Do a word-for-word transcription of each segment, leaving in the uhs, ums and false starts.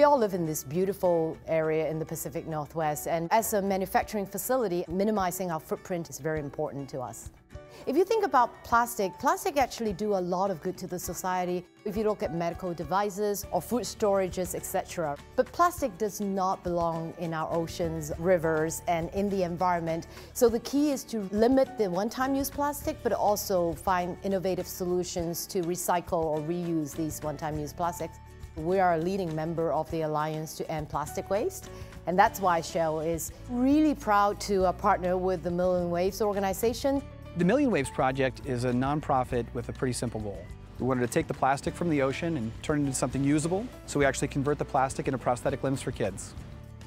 We all live in this beautiful area in the Pacific Northwest, and as a manufacturing facility, minimizing our footprint is very important to us. If you think about plastic, plastic actually do a lot of good to the society. If you look at medical devices or food storages, et cetera. But plastic does not belong in our oceans, rivers, and in the environment. So the key is to limit the one-time use plastic, but also find innovative solutions to recycle or reuse these one-time use plastics. We are a leading member of the Alliance to End Plastic Waste, and that's why Shell is really proud to partner with the Million Waves organization. The Million Waves Project is a nonprofit with a pretty simple goal. We wanted to take the plastic from the ocean and turn it into something usable, so we actually convert the plastic into prosthetic limbs for kids.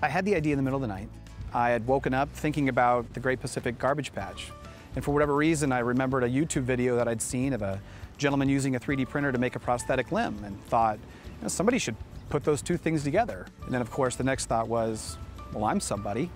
I had the idea in the middle of the night. I had woken up thinking about the Great Pacific Garbage Patch, and for whatever reason I remembered a YouTube video that I'd seen of a gentleman using a three D printer to make a prosthetic limb, and thought, you know, somebody should put those two things together. And then of course the next thought was, well, I'm somebody.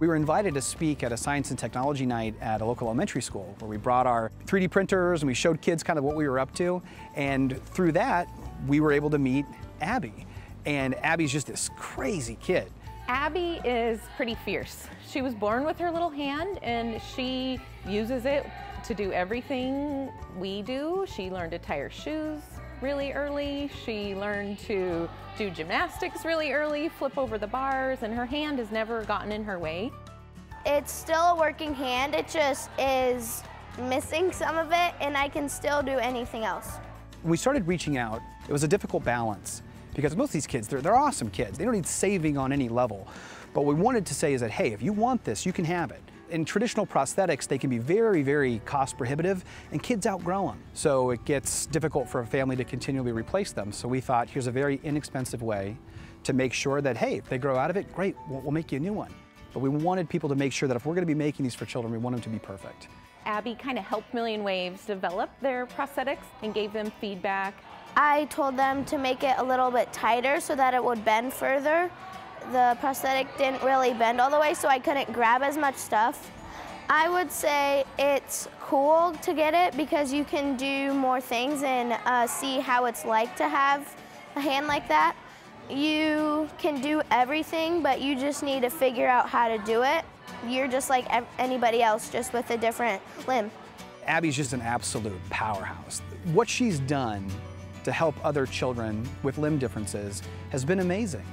We were invited to speak at a science and technology night at a local elementary school where we brought our three D printers and we showed kids kind of what we were up to. And through that, we were able to meet Abby. And Abby's just this crazy kid. Abby is pretty fierce. She was born with her little hand and she uses it to do everything we do. She learned to tie her shoes really early. She learned to do gymnastics really early, flip over the bars, and her hand has never gotten in her way. It's still a working hand, it just is missing some of it, and I can still do anything else. When we started reaching out, it was a difficult balance, because most of these kids, they're, they're awesome kids. They don't need saving on any level. But what we wanted to say is that, hey, if you want this, you can have it. In traditional prosthetics, they can be very, very cost prohibitive, and kids outgrow them. So it gets difficult for a family to continually replace them. So we thought, here's a very inexpensive way to make sure that, hey, if they grow out of it, great, we'll, we'll make you a new one. But we wanted people to make sure that if we're gonna be making these for children, we want them to be perfect. Abby kind of helped Million Waves develop their prosthetics and gave them feedback. I told them to make it a little bit tighter so that it would bend further. The prosthetic didn't really bend all the way, so I couldn't grab as much stuff. I would say it's cool to get it because you can do more things and uh, see how it's like to have a hand like that. You can do everything, but you just need to figure out how to do it. You're just like anybody else, just with a different limb. Abby's just an absolute powerhouse. What she's done to help other children with limb differences has been amazing,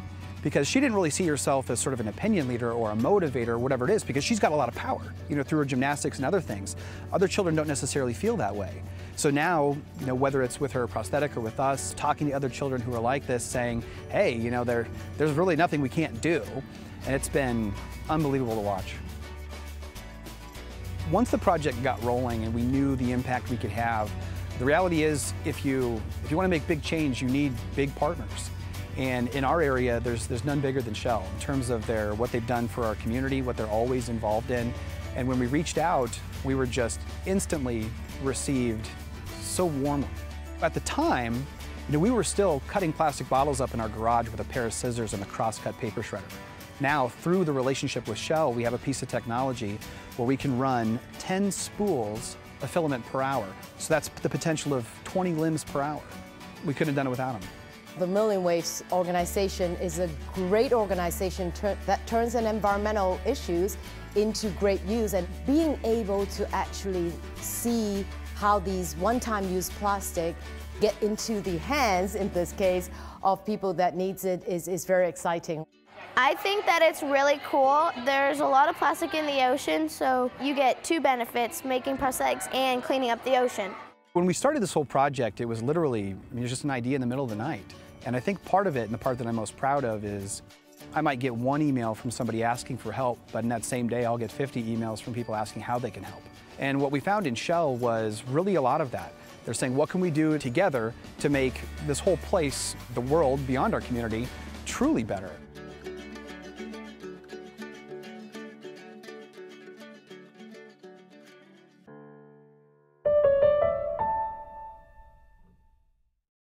because she didn't really see herself as sort of an opinion leader or a motivator or whatever it is, because she's got a lot of power, you know, through her gymnastics and other things. Other children don't necessarily feel that way. So now, you know, whether it's with her prosthetic or with us, talking to other children who are like this, saying, hey, you know, there, there's really nothing we can't do. And it's been unbelievable to watch. Once the project got rolling and we knew the impact we could have, the reality is if you, if you want to make big change, you need big partners. And in our area, there's, there's none bigger than Shell in terms of their, what they've done for our community, what they're always involved in. And when we reached out, we were just instantly received so warmly. At the time, you know, we were still cutting plastic bottles up in our garage with a pair of scissors and a cross-cut paper shredder. Now, through the relationship with Shell, we have a piece of technology where we can run ten spools of filament per hour. So that's the potential of twenty limbs per hour. We couldn't have done it without them. The Million Waves organization is a great organization tur that turns in environmental issues into great use, and being able to actually see how these one-time use plastic get into the hands, in this case, of people that needs it is, is very exciting. I think that it's really cool. There's a lot of plastic in the ocean, so you get two benefits, making prosthetics and cleaning up the ocean. When we started this whole project, it was literally, I mean, it was just an idea in the middle of the night. And I think part of it, and the part that I'm most proud of, is I might get one email from somebody asking for help, but in that same day, I'll get fifty emails from people asking how they can help. And what we found in Shell was really a lot of that. They're saying, what can we do together to make this whole place, the world beyond our community, truly better?